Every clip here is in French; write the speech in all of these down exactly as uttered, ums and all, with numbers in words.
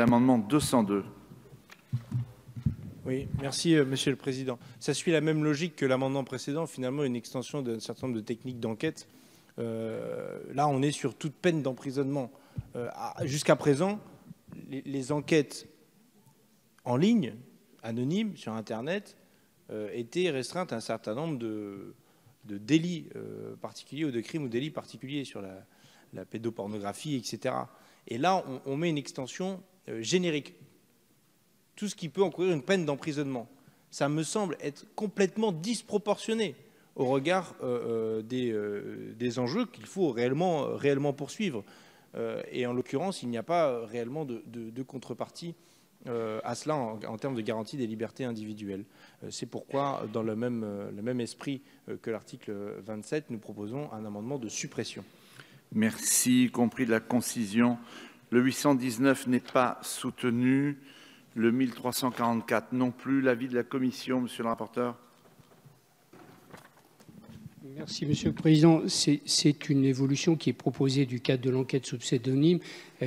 L'amendement deux cent deux. Oui, merci euh, Monsieur le Président. Ça suit la même logique que l'amendement précédent, finalement une extension d'un certain nombre de techniques d'enquête. Euh, là, on est sur toute peine d'emprisonnement. Euh, Jusqu'à présent, les, les enquêtes en ligne, anonymes, sur Internet, euh, étaient restreintes à un certain nombre de, de délits euh, particuliers ou de crimes ou délits particuliers sur la, la pédopornographie, et cetera. Et là, on, on met une extension euh, générique. Tout ce qui peut encourir une peine d'emprisonnement. Ça me semble être complètement disproportionné au regard euh, des, euh, des enjeux qu'il faut réellement, réellement poursuivre. Euh, et en l'occurrence, il n'y a pas réellement de, de, de contrepartie euh, à cela en, en termes de garantie des libertés individuelles. Euh, C'est pourquoi, dans le même, euh, le même esprit euh, que l'article vingt-sept, nous proposons un amendement de suppression. Merci, y compris de la concision. Le huit cent dix-neuf n'est pas soutenu. Le mille trois cent quarante-quatre non plus. L'avis de la Commission, Monsieur le rapporteur. Merci, Monsieur le Président. C'est une évolution qui est proposée du cadre de l'enquête sous pseudonyme,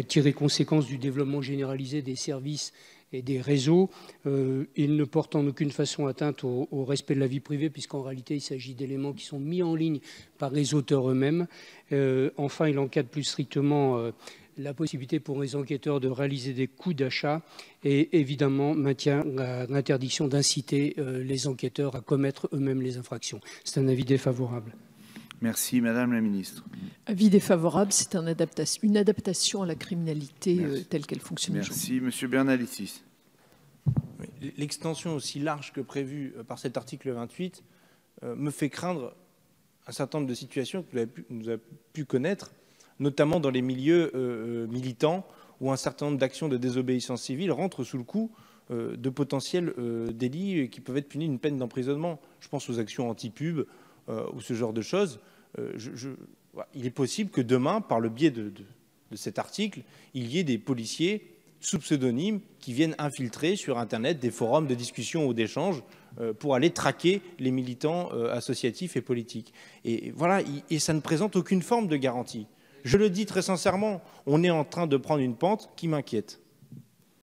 tirée conséquence du développement généralisé des services et des réseaux. Euh, il ne porte en aucune façon atteinte au, au respect de la vie privée, puisqu'en réalité, il s'agit d'éléments qui sont mis en ligne par les auteurs eux-mêmes. Euh, enfin, il encadre plus strictement euh, la possibilité pour les enquêteurs de réaliser des coûts d'achat et évidemment maintient l'interdiction d'inciter les enquêteurs à commettre eux-mêmes les infractions. C'est un avis défavorable. Merci Madame la Ministre. Avis défavorable, c'est un adaptation, une adaptation à la criminalité Merci. Telle qu'elle fonctionne aujourd'hui. Merci Monsieur Bernalicis. L'extension aussi large que prévue par cet article vingt-huit me fait craindre un certain nombre de situations que nous avons pu connaître, notamment dans les milieux euh, militants, où un certain nombre d'actions de désobéissance civile rentrent sous le coup euh, de potentiels euh, délits qui peuvent être punis d'une peine d'emprisonnement. Je pense aux actions anti-pub euh, ou ce genre de choses. Euh, je, je, ouais, il est possible que demain, par le biais de, de, de cet article, il y ait des policiers sous pseudonyme qui viennent infiltrer sur Internet des forums de discussion ou d'échange euh, pour aller traquer les militants euh, associatifs et politiques. Et, et, voilà, y, et ça ne présente aucune forme de garantie. Je le dis très sincèrement, on est en train de prendre une pente qui m'inquiète.